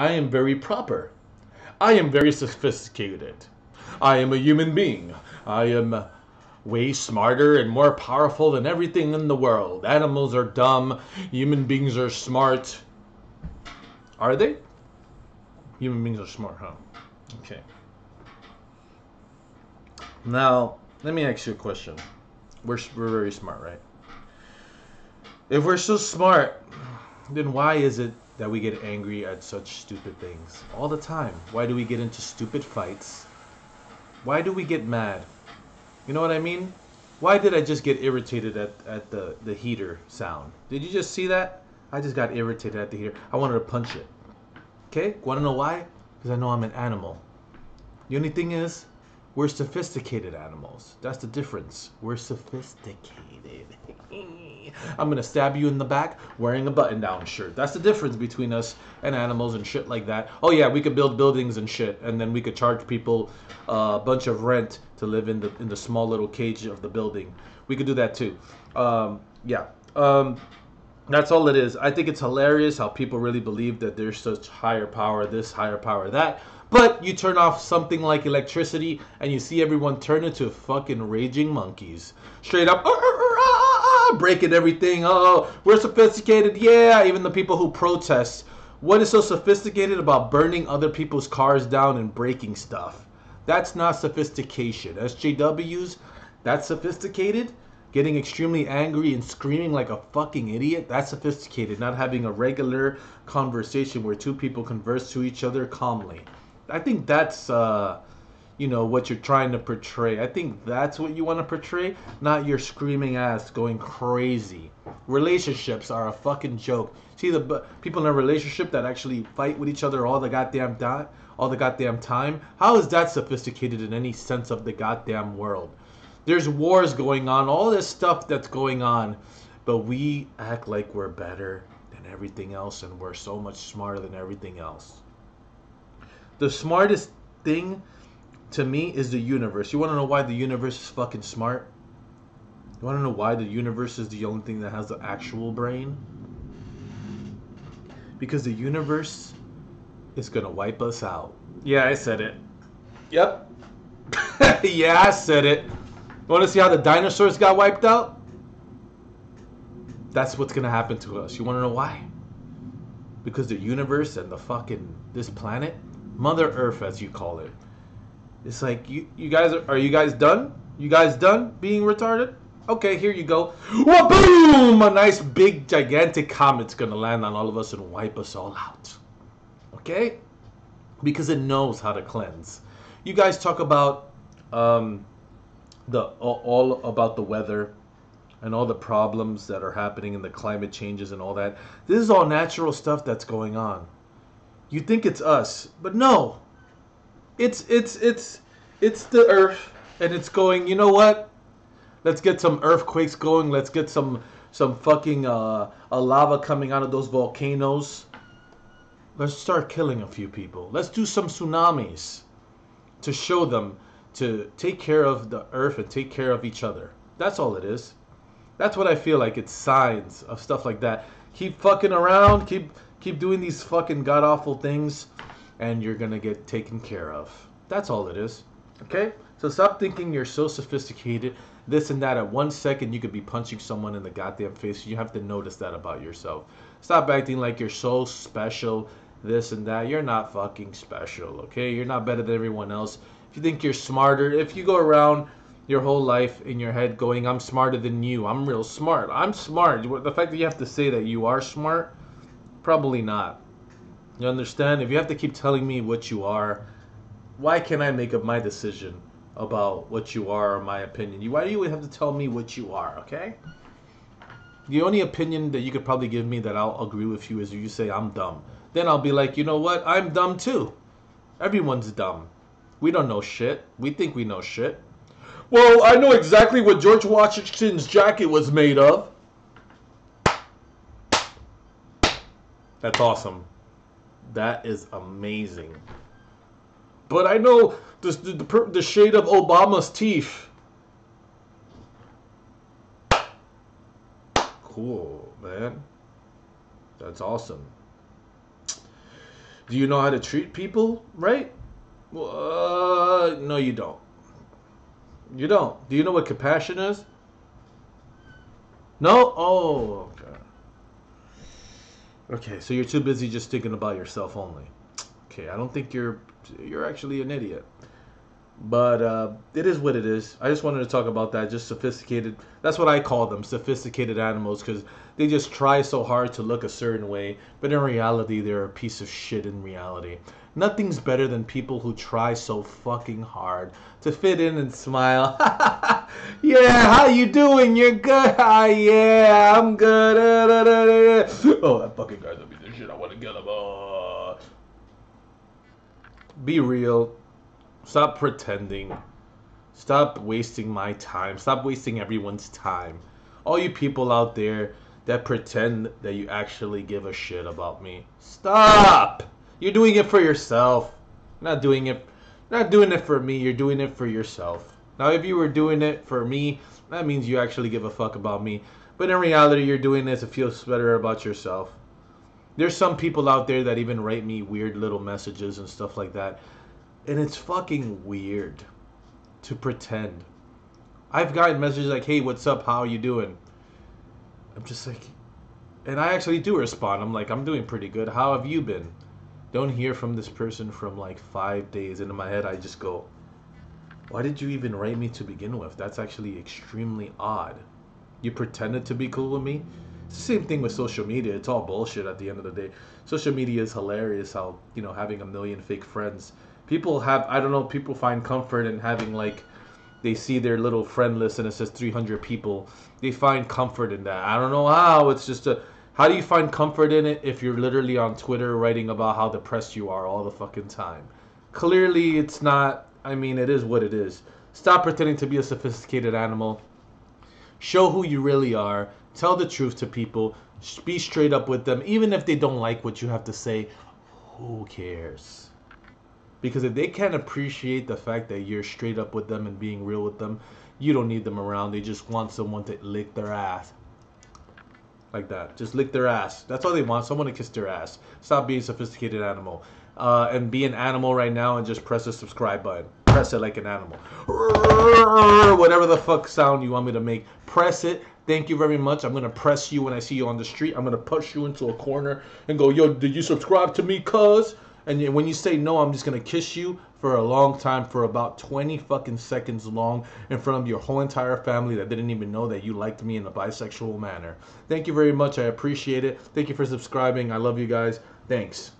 I am very proper. I am very sophisticated. I am a human being. I am way smarter and more powerful than everything in the world. Animals are dumb. Human beings are smart. Are they? Human beings are smart, huh? Okay. Now, let me ask you a question. We're very smart, right? If we're so smart, then why is it that we get angry at such stupid things all the time? Why do we get into stupid fights? Why do we get mad? You know what I mean? Why did I just get irritated at the heater sound? Did you just see that? I just got irritated at the heater. I wanted to punch it. Okay? Want to know why? Because I know I'm an animal. The only thing is, we're sophisticated animals. That's the difference. We're sophisticated. I'm going to stab you in the back wearing a button-down shirt. That's the difference between us and animals and shit like that. Oh yeah, we could build buildings and shit, and then we could charge people a bunch of rent to live in the small little cage of the building. We could do that too. That's all it is. I think it's hilarious how people really believe that there's such higher power, this higher power, that. But you turn off something like electricity and you see everyone turn into fucking raging monkeys. Straight up, breaking everything. Oh, we're sophisticated. Yeah, even the people who protest. What is so sophisticated about burning other people's cars down and breaking stuff? That's not sophistication. SJWs, that's sophisticated? Getting extremely angry and screaming like a fucking idiot, that's sophisticated. Not having a regular conversation where two people converse to each other calmly. I think that's, you know, what you're trying to portray. I think that's what you want to portray, not your screaming ass going crazy. Relationships are a fucking joke. See the people in a relationship that actually fight with each other all the goddamn time? How is that sophisticated in any sense of the goddamn world? There's wars going on, all this stuff that's going on, but we act like we're better than everything else and we're so much smarter than everything else. The smartest thing to me is the universe. You want to know why the universe is fucking smart? You want to know why the universe is the only thing that has the actual brain? Because the universe is going to wipe us out. Yeah, I said it. Yep. Yeah, I said it. Want to see how the dinosaurs got wiped out? That's what's going to happen to us. You want to know why? Because the universe and the fucking, this planet, Mother Earth as you call it. It's like, you guys done? You guys done being retarded? Okay, here you go. Wha-boom! A nice big gigantic comet's going to land on all of us and wipe us all out. Okay? Because it knows how to cleanse. You guys talk about, all about the weather and all the problems that are happening and the climate changes and all that. This is all natural stuff that's going on. You think it's us, but no. It's the earth and it's going, you know what? Let's get some earthquakes going. Let's get some fucking lava coming out of those volcanoes. Let's start killing a few people. Let's do some tsunamis to show them to take care of the earth and take care of each other. That's all it is. That's what I feel like. It's signs of stuff like that. Keep fucking around. Keep doing these fucking god-awful things and you're going to get taken care of. That's all it is. Okay? So stop thinking you're so sophisticated, this and that. At 1 second, you could be punching someone in the goddamn face. You have to notice that about yourself. Stop acting like you're so special, this and that. You're not fucking special, okay? You're not better than everyone else. If you think you're smarter, if you go around your whole life in your head going, I'm smarter than you, I'm real smart, I'm smart. The fact that you have to say that you are smart, probably not. You understand? If you have to keep telling me what you are, why can't I make up my decision about what you are or my opinion? Why do you have to tell me what you are, okay? The only opinion that you could probably give me that I'll agree with you is you say I'm dumb. Then I'll be like, you know what? I'm dumb too. Everyone's dumb. We don't know shit. We think we know shit. Well, I know exactly what George Washington's jacket was made of. That's awesome. That is amazing. But I know the shade of Obama's teeth. Cool, man. That's awesome. Do you know how to treat people right? No, you don't. You don't. Do you know what compassion is? No? Oh, okay. Okay, so you're too busy just thinking about yourself only. Okay, I don't think you're actually an idiot. But it is what it is. I just wanted to talk about that. Just sophisticated. That's what I call them, sophisticated animals, because they just try so hard to look a certain way. But in reality, they're a piece of shit in reality. Nothing's better than people who try so fucking hard to fit in and smile. Yeah, how you doing? You're good? Yeah, I'm good. Oh, that fucking guy's gonna be the shit. I want to get him. Be real. Stop pretending. Stop wasting my time. Stop wasting everyone's time. All you people out there that pretend that you actually give a shit about me, stop! You're doing it for yourself. You're not doing it. You're not doing it for me. You're doing it for yourself. Now, if you were doing it for me, that means you actually give a fuck about me. But in reality, you're doing this to feel better about yourself. There's some people out there that even write me weird little messages and stuff like that. And it's fucking weird to pretend. I've gotten messages like, hey, what's up? How are you doing? I'm just like, and I actually do respond. I'm like, I'm doing pretty good. How have you been? Don't hear from this person from like 5 days. And in my head, I just go, why did you even write me to begin with? That's actually extremely odd. You pretended to be cool with me? It's the same thing with social media. It's all bullshit at the end of the day. Social media is hilarious how, you know, having a million fake friends. People have, I don't know, people find comfort in having, like, they see their little friend list and it says 300 people. They find comfort in that. I don't know how. It's just a, how do you find comfort in it if you're literally on Twitter writing about how depressed you are all the fucking time? Clearly, it's not, I mean, it is what it is. Stop pretending to be a sophisticated animal. Show who you really are. Tell the truth to people. Be straight up with them. Even if they don't like what you have to say, who cares? Because if they can't appreciate the fact that you're straight up with them and being real with them, you don't need them around. They just want someone to lick their ass. Like that. Just lick their ass. That's all they want. Someone to kiss their ass. Stop being a sophisticated animal. And be an animal right now and just press the subscribe button. Press it like an animal. Whatever the fuck sound you want me to make. Press it. Thank you very much. I'm going to press you when I see you on the street. I'm going to push you into a corner and go, yo, did you subscribe to me, cuz? And when you say no, I'm just going to kiss you for a long time, for about 20 fucking seconds long, in front of your whole entire family that didn't even know that you liked me in a bisexual manner. Thank you very much. I appreciate it. Thank you for subscribing. I love you guys. Thanks.